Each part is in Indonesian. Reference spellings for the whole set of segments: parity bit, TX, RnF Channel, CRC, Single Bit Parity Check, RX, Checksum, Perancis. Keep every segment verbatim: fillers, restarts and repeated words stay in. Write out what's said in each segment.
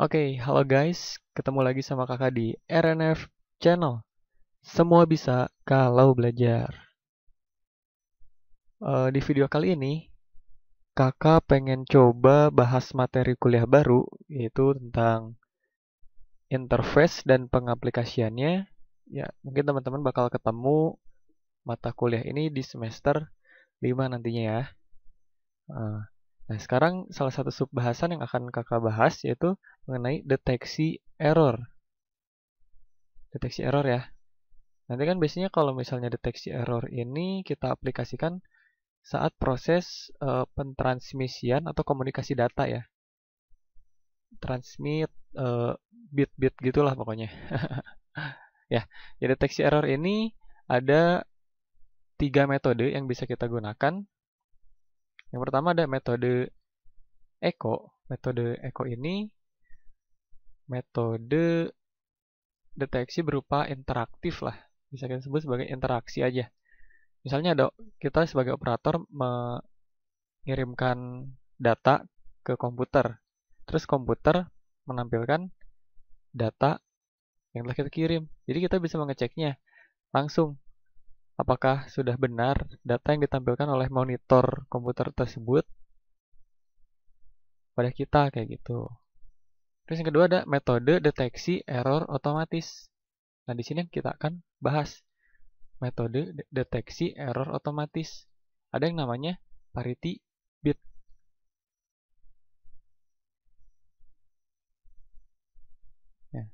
Oke, okay, halo guys, ketemu lagi sama kakak di R N F Channel. Semua bisa kalau belajar. Uh, di video kali ini, kakak pengen coba bahas materi kuliah baru, yaitu tentang interface dan pengaplikasiannya. Ya, mungkin teman-teman bakal ketemu mata kuliah ini di semester lima nantinya ya. Uh, Nah, sekarang salah satu subbahasan yang akan kakak bahas yaitu mengenai deteksi error. Deteksi error ya. Nanti kan biasanya kalau misalnya deteksi error ini kita aplikasikan saat proses uh, pentransmisian atau komunikasi data ya. Transmit, uh, bit-bit gitulah pokoknya. Ya, ya, deteksi error ini ada tiga metode yang bisa kita gunakan. Yang pertama ada metode echo. Metode echo ini metode deteksi berupa interaktif lah. Bisa kita sebut sebagai interaksi aja. Misalnya ada kita sebagai operator mengirimkan data ke komputer. Terus komputer menampilkan data yang telah kita kirim. Jadi kita bisa mengeceknya langsung. Apakah sudah benar data yang ditampilkan oleh monitor komputer tersebut pada kita, kayak gitu. Terus yang kedua ada metode deteksi error otomatis. Nah, di sini kita akan bahas metode deteksi error otomatis. Ada yang namanya parity bit. Nah,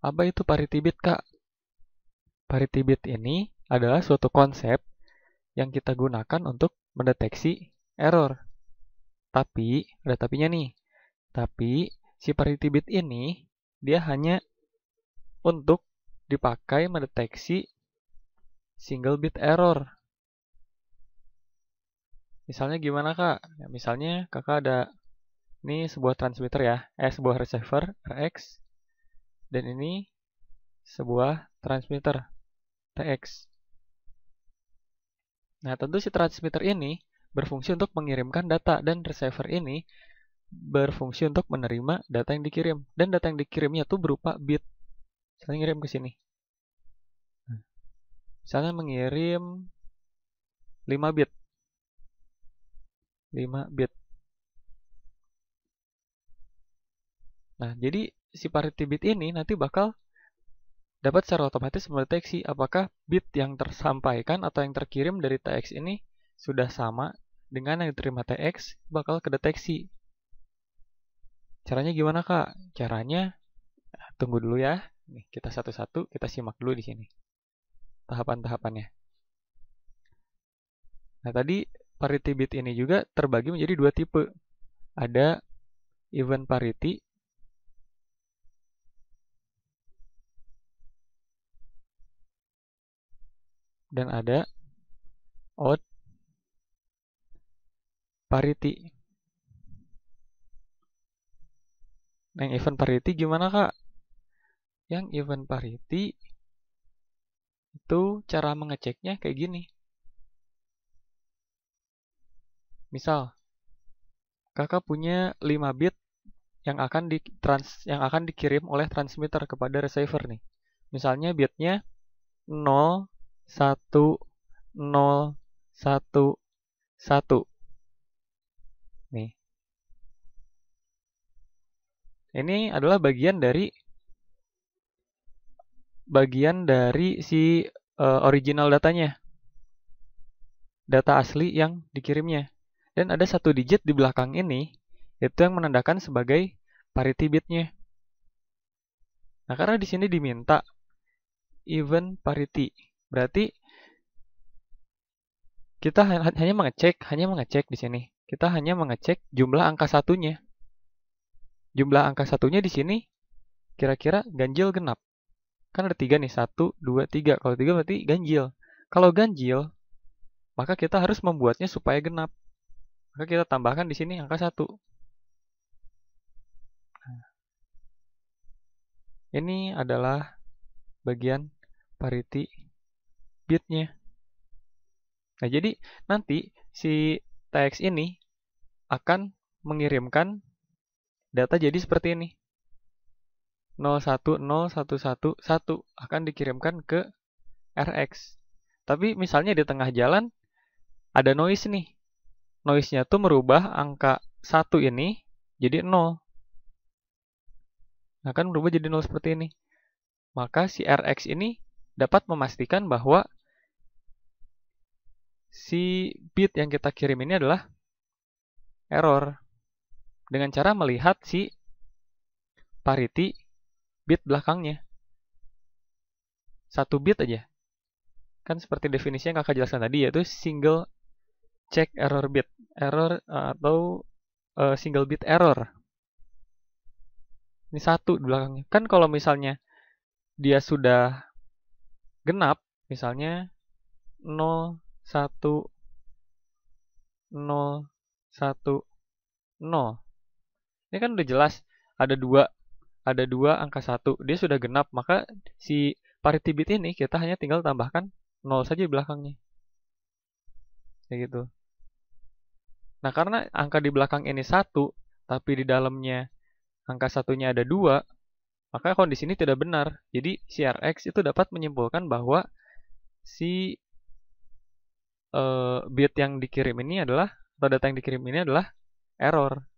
apa itu parity bit, Kak? Parity bit ini adalah suatu konsep yang kita gunakan untuk mendeteksi error. Tapi, ada tapinya nih. Tapi, si parity bit ini, dia hanya untuk dipakai mendeteksi single bit error. Misalnya gimana, Kak? Ya, misalnya, kakak ada ini sebuah transmitter ya, eh sebuah receiver, R X, dan ini sebuah transmitter, T X. Nah, tentu si transmitter ini berfungsi untuk mengirimkan data, dan receiver ini berfungsi untuk menerima data yang dikirim. Dan data yang dikirimnya itu berupa bit. Misalnya ngirim ke sini. Misalnya mengirim lima bit. lima bit. Nah, jadi si parity bit ini nanti bakal dapat secara otomatis mendeteksi apakah bit yang tersampaikan atau yang terkirim dari T X ini sudah sama dengan yang diterima T X, bakal kedeteksi. Caranya gimana, Kak? Caranya, nah, tunggu dulu ya. Nih, kita satu-satu, kita simak dulu di sini tahapan-tahapannya. Nah, tadi parity bit ini juga terbagi menjadi dua tipe. Ada even parity, dan ada odd parity. Yang even parity gimana, Kak? Yang even parity itu cara mengeceknya kayak gini. Misal, kakak punya lima bit yang akan di trans yang akan dikirim oleh transmitter kepada receiver nih. Misalnya bitnya nol satu nol satu satu. Nih. Ini adalah bagian dari bagian dari si uh, original datanya. Data asli yang dikirimnya. Dan ada satu digit di belakang ini, itu yang menandakan sebagai parity bitnya. Nah, karena di sini diminta even parity, berarti kita hanya mengecek, hanya mengecek di sini. Kita hanya mengecek jumlah angka satunya. Jumlah angka satunya di sini kira-kira ganjil genap. Kan ada tiga nih, satu, dua, tiga. Kalau tiga berarti ganjil. Kalau ganjil, maka kita harus membuatnya supaya genap. Maka kita tambahkan di sini angka satu. Ini adalah bagian parity bitnya. Nah, jadi nanti si T X ini akan mengirimkan data jadi seperti ini. nol satu nol satu satu satu akan dikirimkan ke R X. Tapi misalnya di tengah jalan ada noise nih. Noise-nya tuh merubah angka satu ini jadi nol. Nah, kan berubah jadi nol seperti ini. Maka si R X ini dapat memastikan bahwa si bit yang kita kirim ini adalah error. Dengan cara melihat si parity bit belakangnya. Satu bit aja. Kan seperti definisi yang kakak jelaskan tadi, yaitu single check error bit. Error atau uh, single bit error. Ini satu di belakangnya. Kan kalau misalnya dia sudah genap, misalnya nol satu nol satu nol. Ini kan udah jelas ada dua, ada dua angka satu. Dia sudah genap, maka si parity bit ini kita hanya tinggal tambahkan nol saja di belakangnya. Kayak gitu. Nah, karena angka di belakang ini satu, tapi di dalamnya angka satunya ada dua, maka kondisi ini tidak benar. Jadi si R X itu dapat menyimpulkan bahwa si uh, bit yang dikirim ini adalah, atau data yang dikirim ini adalah error.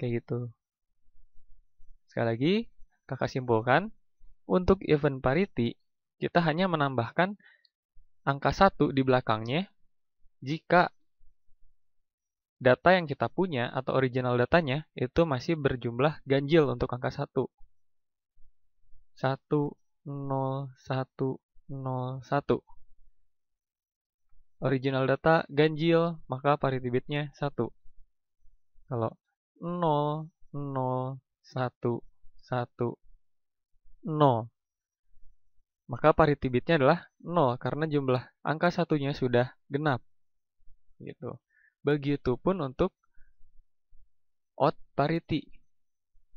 Kayak gitu. Sekali lagi, kakak simpulkan, untuk event parity, kita hanya menambahkan angka satu di belakangnya jika data yang kita punya atau original datanya itu masih berjumlah ganjil untuk angka satu. satu nol satu nol satu. Original data ganjil, maka parity bitnya satu. Kalau nol nol satu satu nol, maka parity bitnya adalah nol karena jumlah angka satunya sudah genap. Gitu. Begitupun untuk odd parity.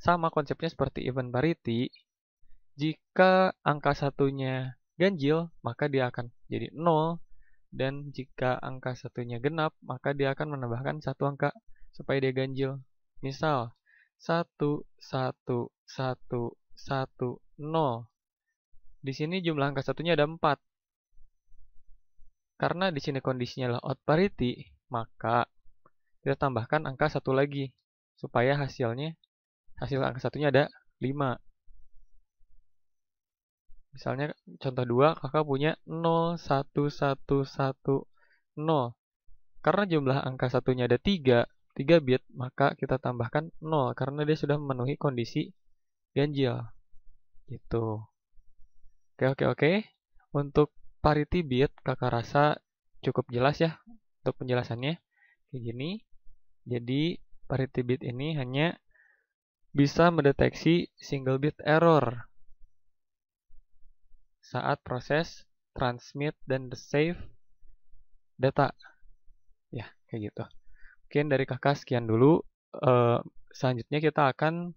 Sama konsepnya seperti even parity. Jika angka satunya ganjil, maka dia akan jadi nol. Dan jika angka satunya genap, maka dia akan menambahkan satu angka supaya dia ganjil. Misal, satu satu satu satu nol. Di sini jumlah angka satunya ada empat. Karena di sini kondisinya adalah odd parity, maka kita tambahkan angka satu lagi supaya hasilnya, hasil angka satunya ada lima. Misalnya contoh dua, kakak punya nol satu satu satu nol. Karena jumlah angka satunya ada tiga, tiga bit, maka kita tambahkan nol karena dia sudah memenuhi kondisi ganjil. Gitu. Oke, oke, oke. Untuk parity bit kakak rasa cukup jelas ya. Untuk penjelasannya kayak gini. Jadi parity bit ini hanya bisa mendeteksi single bit error saat proses transmit dan save data. Ya, kayak gitu. Mungkin dari kakak sekian dulu. Uh, selanjutnya kita akan,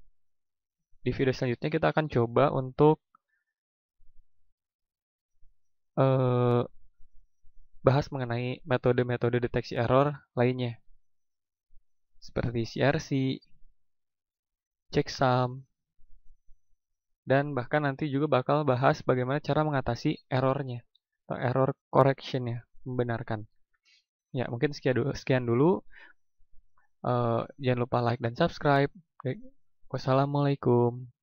di video selanjutnya kita akan coba untuk uh, bahas mengenai metode-metode deteksi error lainnya seperti C R C, checksum, dan bahkan nanti juga bakal bahas bagaimana cara mengatasi errornya atau error correctionnya, membenarkan. Ya, mungkin sekian dulu, sekian dulu. Uh, jangan lupa like dan subscribe. Wassalamualaikum.